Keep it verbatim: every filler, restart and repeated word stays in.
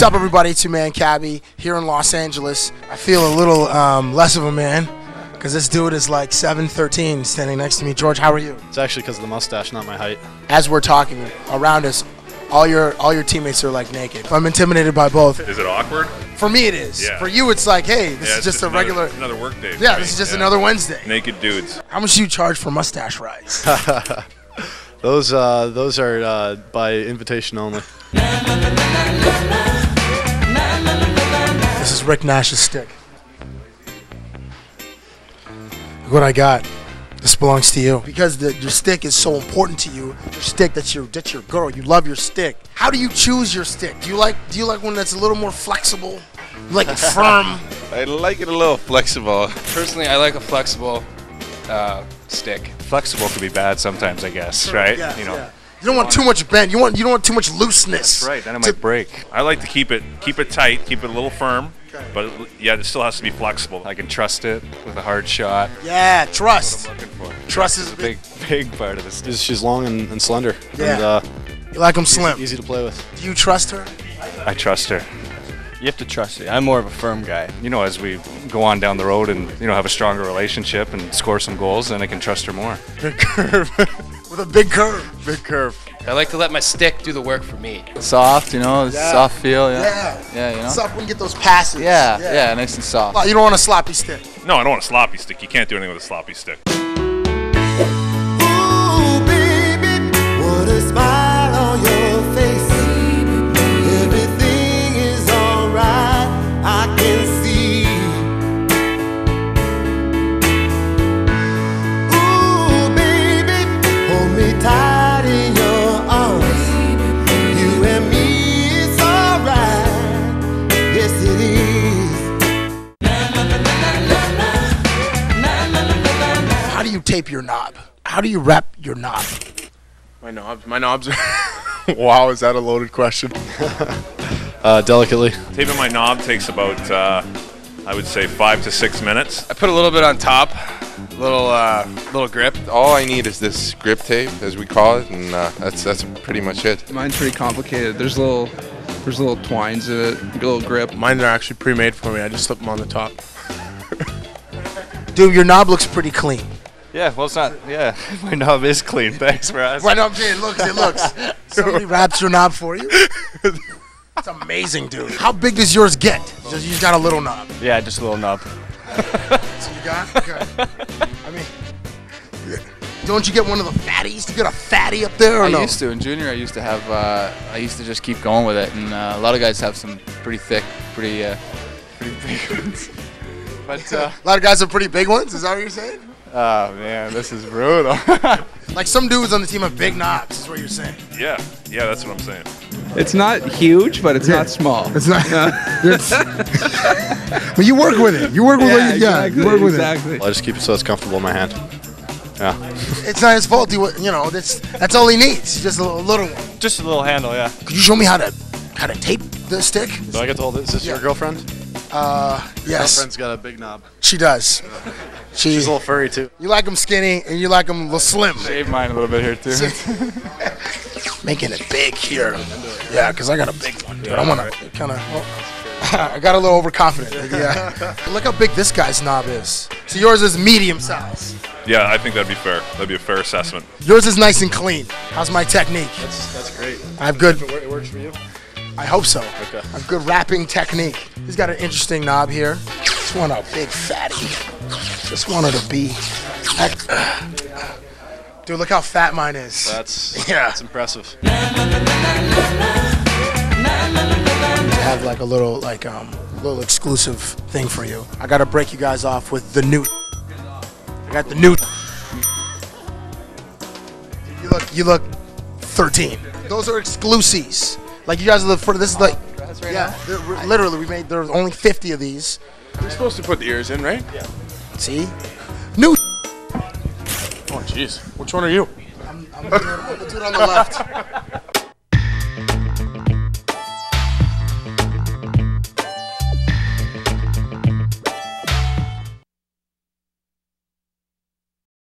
What's up, everybody? Two Man Cabbie here in Los Angeles. I feel a little um, less of a man because this dude is like seven thirteen standing next to me. George, how are you? It's actually because of the mustache, not my height. As we're talking around us, all your all your teammates are like naked. I'm intimidated by both. Is it awkward? For me, it is. Yeah. For you, it's like, hey, this yeah, is just, just a another, regular another work day. Yeah, me. this is just yeah. another Wednesday. Naked dudes. How much do you charge for mustache rides? Those uh, those are uh, by invitation only. This is Rick Nash's stick. Look what I got. This belongs to you. Because the, your stick is so important to you. Your stick, that's your that's your girl. You love your stick. How do you choose your stick? Do you like do you like one that's a little more flexible? You like it firm? I like it a little flexible. Personally, I like a flexible uh, stick. Flexible can be bad sometimes, I guess, sure, right? Yes, you know. Yeah. You don't want too much bend. You want you don't want too much looseness. That's right. Then it might break. I like to keep it keep it tight, keep it a little firm, okay. But it, yeah, it still has to be flexible. I can trust it with a hard shot. Yeah, trust. That's what I'm looking for. Trust is a big big part of this. She's long and, and slender. Yeah. And, uh, you like them slim. Easy, easy to play with. Do you trust her? I trust her. You have to trust it. I'm more of a firm guy. You know, as we go on down the road and you know have a stronger relationship and score some goals, then I can trust her more. Good curve. With a big curve. Big curve. I like to let my stick do the work for me. Soft, you know, yeah. soft feel. Yeah. Yeah. yeah you know? Soft when you get those passes. Yeah, yeah, yeah, nice and soft. You don't want a sloppy stick. No, I don't want a sloppy stick. You can't do anything with a sloppy stick. Ooh, baby, what a smile on your face. How do you tape your knob? How do you wrap your knob? My knobs, my knobs are wow, is that a loaded question? uh, delicately. Taping my knob takes about, uh, I would say, five to six minutes. I put a little bit on top, little uh, little grip. All I need is this grip tape, as we call it, and uh, that's that's pretty much it. Mine's pretty complicated. There's little there's little twines in it, little grip. Mine are actually pre-made for me. I just slip them on the top. Dude, your knob looks pretty clean. Yeah, well, it's not. Yeah, my knob is clean. Thanks for asking. My knob, it looks, it looks. Somebody wraps your knob for you. It's amazing, dude. How big does yours get? Just, you got a little knob. Yeah, just a little knob. That's what you got? Okay. I mean, don't you get one of the fatties? You got a fatty up there? Or I no? used to. In junior, I used to have. Uh, I used to just keep going with it, and uh, a lot of guys have some pretty thick, pretty, uh, pretty big ones. But uh, a lot of guys have pretty big ones. Is that what you're saying? Oh man, this is brutal. Like some dudes on the team have big knobs, is what you're saying. Yeah, yeah, that's what I'm saying. It's not huge, but it's yeah. not small. It's not. No. It's, but you work with it. You work with yeah, it. Yeah, exactly, you work with exactly. it. Well, I just keep it so it's comfortable in my hand. Yeah. It's not his fault. You, you know, that's that's all he needs. Just a little, little one. Just a little handle, yeah. Could you show me how to how to tape the stick? Do I get told this? Is this yeah. your girlfriend? Uh, yes. Girlfriend's got a big knob. She does. She, She's a little furry too. You like them skinny and you like them a little slim. Shave mine a little bit here too. Making it big here. Yeah, because I got a big one, dude. Yeah, I want right. to kind of. Well, I got a little overconfident. Yeah. Look how big this guy's knob is. So yours is medium size. Yeah, I think that'd be fair. That'd be a fair assessment. Yours is nice and clean. How's my technique? That's, that's great. I have good. It works for you. I hope so. Okay. I have good wrapping technique. He's got an interesting knob here. Just want a big fatty. Just wanted to be. Dude, look how fat mine is. That's yeah. That's impressive. To have like a little like um little exclusive thing for you. I gotta break you guys off with the new. I got the new. You look you look thirteen. Those are exclusives. Like you guys are the for this is like right yeah now? literally we made there's only fifty of these. You're supposed to put the ears in, right? Yeah. See? New. Oh jeez. Which one are you? I'm, I'm, the, I'm the dude on the left.